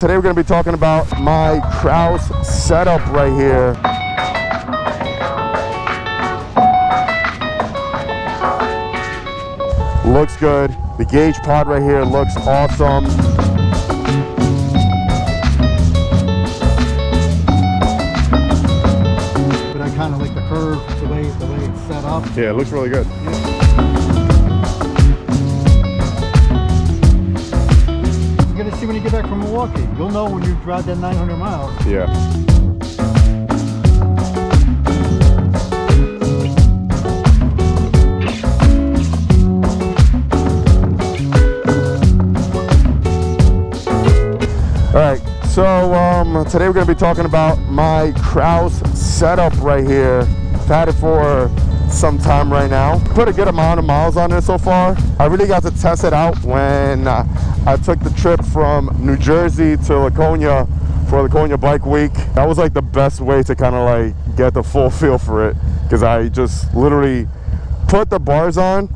Today we're going to be talking about my Kraus setup right here. Looks good. The gauge pod right here looks awesome. But I kind of like the curve, the way it's set up. Yeah, it looks really good. When you get back from Milwaukee, you'll know when you drive that 900 miles. Yeah. All right, so today we're going to be talking about my Kraus setup right here. I've had it for some time right now. Put a good amount of miles on it so far. I really got to test it out when I took the trip from New Jersey to Laconia for Laconia Bike Week. That was like the best way to kind of like get the full feel for it, because I just literally put the bars on,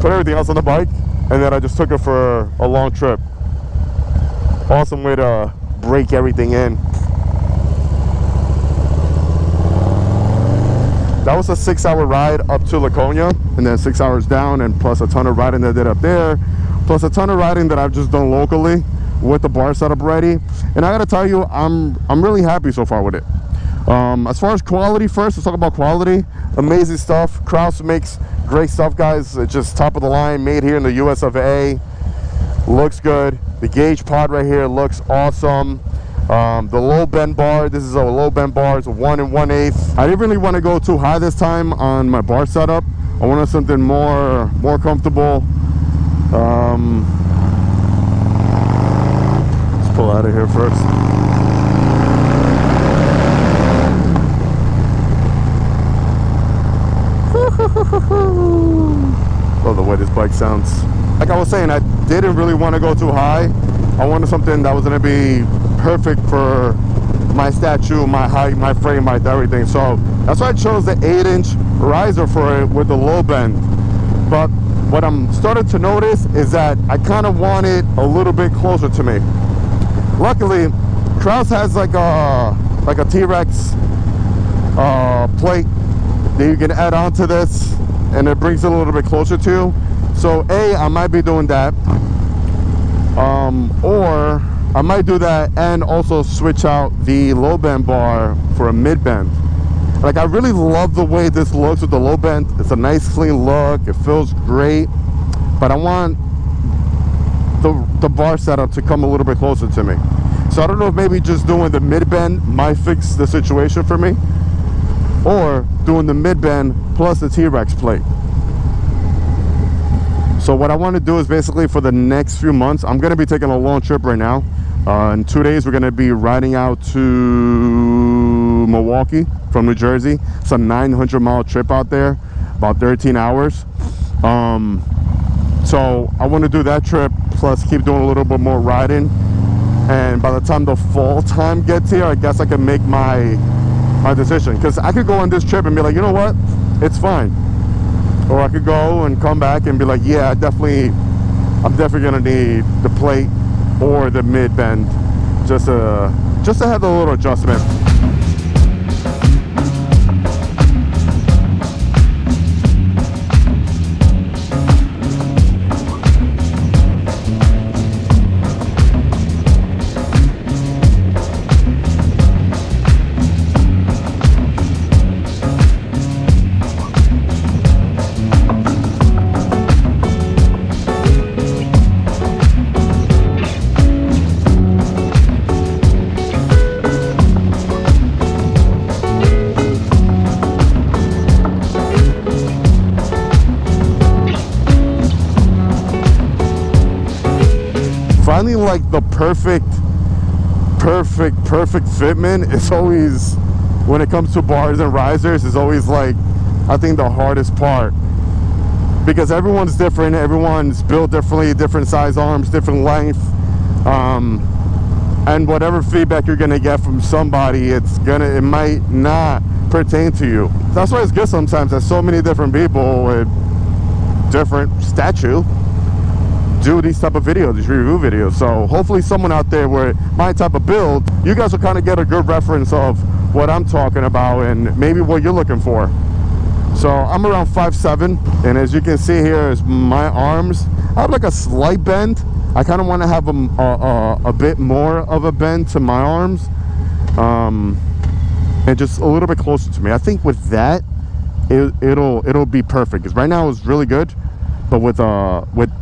put everything else on the bike, and then I just took it for a long trip. Awesome way to break everything in. That was a 6-hour ride up to Laconia, and then 6 hours down, and plus a ton of riding that I did up there, plus a ton of riding that I've just done locally with the bar setup ready. And I gotta tell you, I'm really happy so far with it. As far as quality first, let's talk about quality. Amazing stuff. Kraus makes great stuff, guys. It's just top of the line, made here in the US of A. Looks good. The gauge pod right here looks awesome. The low bend bar, this is a low bend bar, it's a 1 1/8. I didn't really want to go too high this time on my bar setup. I wanted something more comfortable. Let's pull out of here first. Love the way this bike sounds. Like I was saying, I didn't really want to go too high. I wanted something that was going to be perfect for my statue, my height, my frame, my everything. So that's why I chose the 8-inch riser for it with the low bend. But what I'm starting to notice is that I kind of want it a little bit closer to me. Luckily, Kraus has like a T-Rex plate that you can add on to this, and it brings it a little bit closer to you. So A, I might be doing that, or I might do that and also switch out the low bend bar for a mid bend. Like, I really love the way this looks with the low bend. It's a nice clean look, it feels great, but I want the bar setup to come a little bit closer to me. So I don't know if maybe just doing the mid bend might fix the situation for me, or doing the mid bend plus the T-Rex plate. So what I want to do is basically for the next few months, I'm going to be taking a long trip right now. In 2 days, we're going to be riding out to Milwaukee from New Jersey. It's a 900-mile trip out there, about 13 hours. So I want to do that trip, plus keep doing a little bit more riding. And by the time the fall time gets here, I guess I can make my decision. Because I could go on this trip and be like, you know what? It's fine. Or I could go and come back and be like, yeah, I'm definitely gonna need the plate or the mid bend, just to have the little adjustment. Finally, like, the perfect fitment is always, when it comes to bars and risers, is always like, I think, the hardest part, because everyone's different, everyone's built differently, different size arms, different length, and whatever feedback you're gonna get from somebody, it might not pertain to you. That's why it's good sometimes. There's so many different people with different statue. do these type of videos, these review videos. So hopefully someone out there with my type of build, you guys will kind of get a good reference of what I'm talking about and maybe what you're looking for. So I'm around 5'7", and as you can see here is my arms. I have like a slight bend. I kind of want to have a bit more of a bend to my arms, and just a little bit closer to me. I think with that, it'll be perfect. Because right now it's really good, but with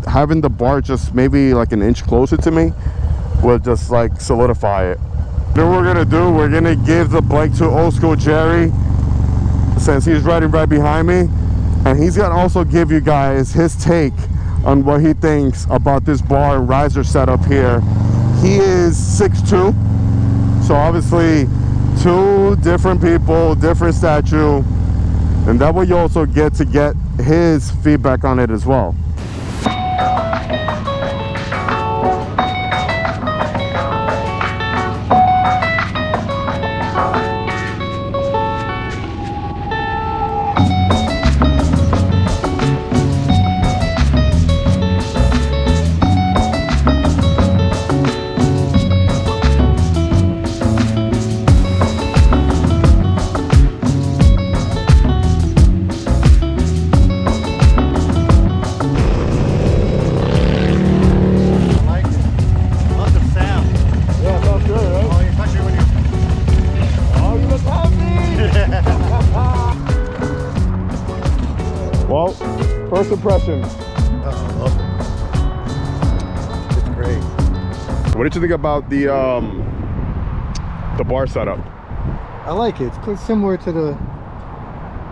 having the bar just maybe like an inch closer to me, will just like solidify it. Then we're gonna do, we're gonna give the bike to old school Jerry, since he's riding right behind me, and he's gonna also give you guys his take on what he thinks about this bar and riser setup here. He is 6'2", so obviously two different people, different statue, and that way you also get to get his feedback on it as well. Well, first impressions. I love it. It's great. What did you think about the bar setup? I like it. It's quite similar to the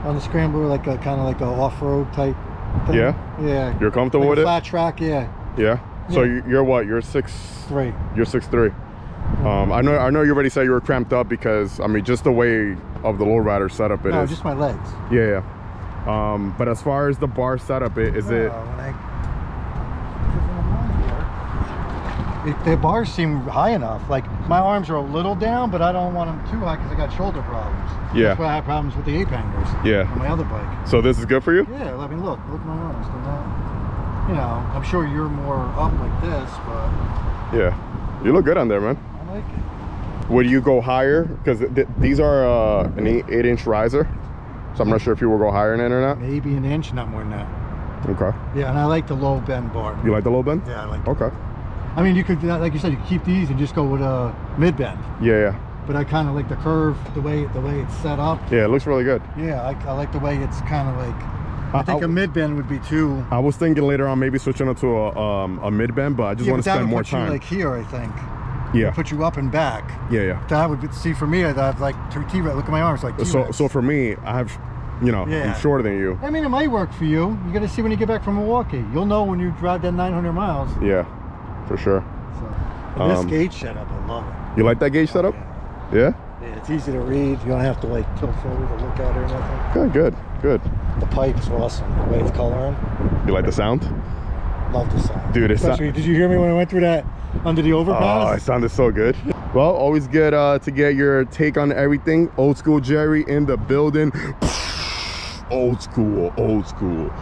on the Scrambler, like a kind of like a off-road type thing. Yeah. Yeah. You're comfortable like with flat it? Flat track. Yeah. Yeah. So yeah. You're what? You're 6'3". You're 6'3". I know you already said you were cramped up because I mean just the way of the lowrider setup. No, just my legs. Yeah. Yeah. But as far as the bar setup, the bars seem high enough. Like my arms are a little down, but I don't want them too high because I got shoulder problems. Yeah. That's why I have problems with the ape hangers. Yeah. On my other bike. So this is good for you? Yeah. I mean, look at my arms. They're not, you know, I'm sure you're more up like this, but. Yeah. You look good on there, man. I like it. Would you go higher? Because these are an 8-inch riser. So I'm not sure if you will go higher in it or not. Maybe an inch, not more than that. Okay. Yeah, and I like the low bend bar. You like the low bend? Yeah, I like it. Okay. I mean, you could, like you said, you could keep these and just go with a mid bend. Yeah, yeah. But I kind of like the curve, the way it's set up. Yeah, it looks really good. Yeah, I like the way it's kind of like. I think a mid bend would be too. I was thinking later on maybe switching it to a mid bend, but I just want to spend more time. Like here, I think. Yeah, put you up and back. Yeah, yeah. That would be, see for me. I've like T-Rex. Look at my arms, like T-Rex. So for me, I have, you know, yeah. I'm shorter than you. I mean, it might work for you. You gotta see when you get back from Milwaukee. You'll know when you drive that 900 miles. Yeah, for sure. So, this gauge setup, I love it. You like that gauge setup? Yeah. Yeah? Yeah, it's easy to read. You don't have to like tilt forward to look at it or nothing. Good. The pipe's awesome. The way it's coloring. You like the sound? Love the sound, dude. Did you hear me when I went through that? Under the overpass. Oh, it sounded so good. Well, always good to get your take on everything. Old school Jerry in the building. Old school.